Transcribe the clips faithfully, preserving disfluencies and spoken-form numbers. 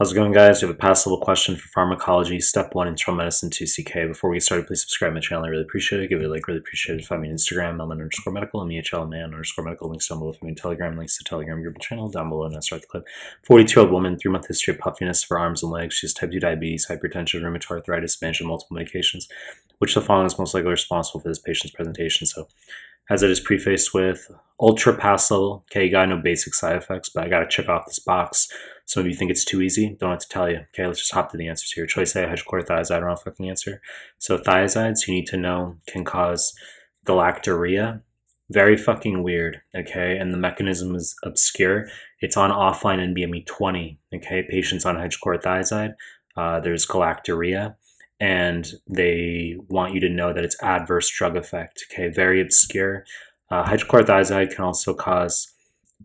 How's it going, guys? We have a past level question for pharmacology, step one, internal medicine, T C K. Before we get started, please subscribe to my channel. I really appreciate it. Give it a like, really appreciate it. Find me on Instagram, Melman underscore medical, M E H L M A N underscore medical. Links down below. Find me on Telegram, links to Telegram group and channel down below. Now start the clip. forty-two-year-old woman, three-month history of puffiness for arms and legs. She has type two diabetes, hypertension, rheumatoid arthritis, managed multiple medications, which the following is most likely responsible for this patient's presentation. So, as it is prefaced with, ultra pass level. Okay, you got no basic side effects, but I got to check off this box. Some of you think it's too easy. Don't have to tell you. Okay, let's just hop to the answers here. Choice A, hydrochlorothiazide. I don't know if I can answer. So thiazides, you need to know, can cause galactorrhea. Very fucking weird, okay? And the mechanism is obscure. It's on offline N B M E twenty, okay? Patients on hydrochlorothiazide, uh, there's galactorrhea. And they want you to know that it's adverse drug effect, okay? Very obscure. Uh, hydrochlorothiazide can also cause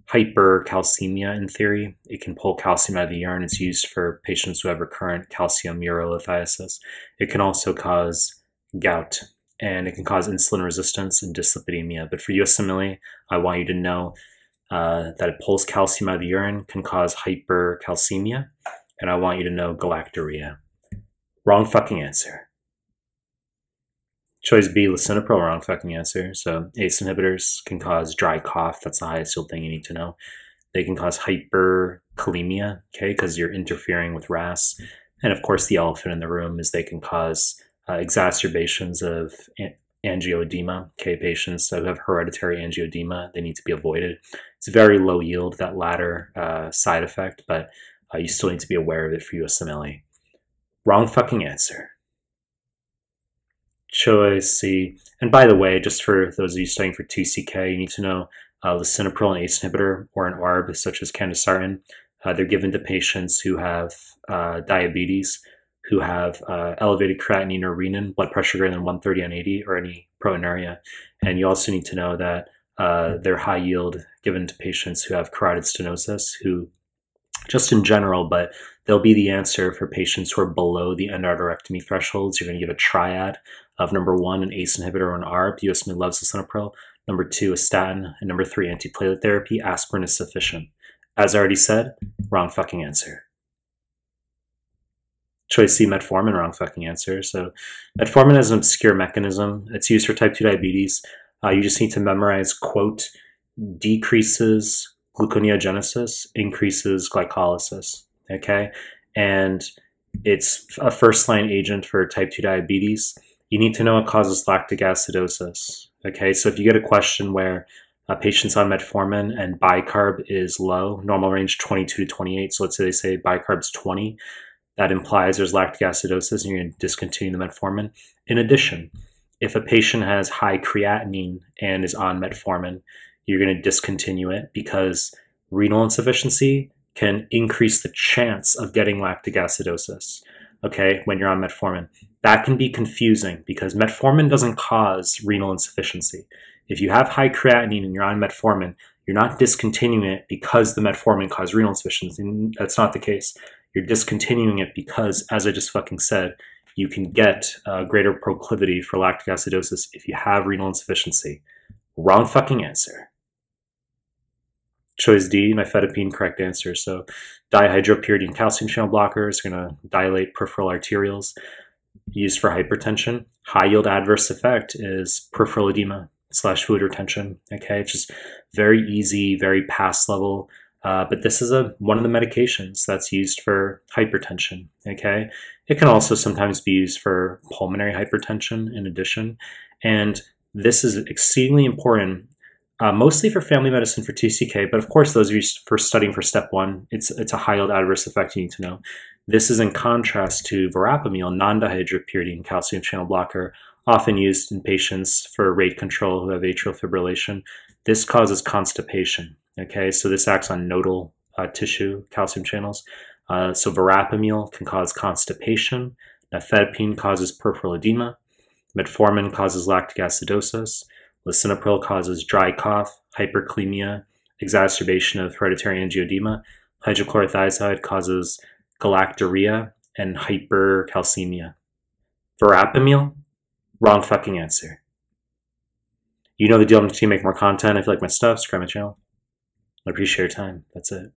hypercalcemia in theory. It can pull calcium out of the urine. It's used for patients who have recurrent calcium urolithiasis. It can also cause gout, and it can cause insulin resistance and dyslipidemia. But for U S M L E, I want you to know uh, that it pulls calcium out of the urine, can cause hypercalcemia, and I want you to know galactorrhea. Wrong fucking answer. Choice B, lisinopril, wrong fucking answer. So ACE inhibitors can cause dry cough. That's the highest yield thing you need to know. They can cause hyperkalemia, okay, because you're interfering with R A S. And of course, the elephant in the room is they can cause uh, exacerbations of an angioedema, okay, patients who have hereditary angioedema. They need to be avoided. It's very low yield, that latter uh, side effect, but uh, you still need to be aware of it for U S M L E. Wrong fucking answer. Choice C. And by the way, just for those of you studying for T C K, you need to know uh, lisinopril, an ACE inhibitor, or an A R B, such as Candesartan. Uh, they're given to patients who have uh, diabetes, who have uh, elevated creatinine or renin, blood pressure greater than one thirty on eighty, or any proteinuria. And you also need to know that uh, they're high yield, given to patients who have carotid stenosis, who just in general, but they'll be the answer for patients who are below the endarterectomy thresholds. You're going to give a triad of number one, an ACE inhibitor or an A R B. U S M L E loves lisinopril. Number two, a statin. And number three, antiplatelet therapy. Aspirin is sufficient. As I already said, wrong fucking answer. Choice C, metformin, wrong fucking answer. So metformin is an obscure mechanism. It's used for type two diabetes. Uh, you just need to memorize, quote, decreases gluconeogenesis, increases glycolysis, okay? And it's a first-line agent for type two diabetes. You need to know it causes lactic acidosis, okay? So if you get a question where a patient's on metformin and bicarb is low, normal range twenty-two to twenty-eight, so let's say they say bicarb's twenty, that implies there's lactic acidosis and you're going to discontinue the metformin. In addition, if a patient has high creatinine and is on metformin, you're going to discontinue it because renal insufficiency can increase the chance of getting lactic acidosis, okay, when you're on metformin. That can be confusing because metformin doesn't cause renal insufficiency. If you have high creatinine and you're on metformin, you're not discontinuing it because the metformin caused renal insufficiency. That's not the case. You're discontinuing it because, as I just fucking said, you can get a greater proclivity for lactic acidosis if you have renal insufficiency. Wrong fucking answer. Choice D, nifedipine, correct answer. So dihydropyridine calcium channel blockers are going to dilate peripheral arterioles. Used for hypertension. High yield adverse effect is peripheral edema slash fluid retention. Okay, it's just very easy, very pass level. Uh, but this is a one of the medications that's used for hypertension. Okay, it can also sometimes be used for pulmonary hypertension in addition. And this is exceedingly important, uh, mostly for family medicine for T C K, but of course those of you for studying for step one, it's it's a high-yield adverse effect you need to know. This is in contrast to verapamil, non-dihydropyridine calcium channel blocker, often used in patients for rate control who have atrial fibrillation. This causes constipation, okay? So this acts on nodal uh, tissue calcium channels. Uh, so verapamil can cause constipation. Nifedipine causes peripheral edema. Metformin causes lactic acidosis. Lisinopril causes dry cough, hyperkalemia, exacerbation of hereditary angioedema. Hydrochlorothiazide causes galactorrhea and hypercalcemia. Verapamil? Wrong fucking answer. You know the deal. I'm going to make more content. I feel like my stuff. Subscribe my channel. I appreciate your time. That's it.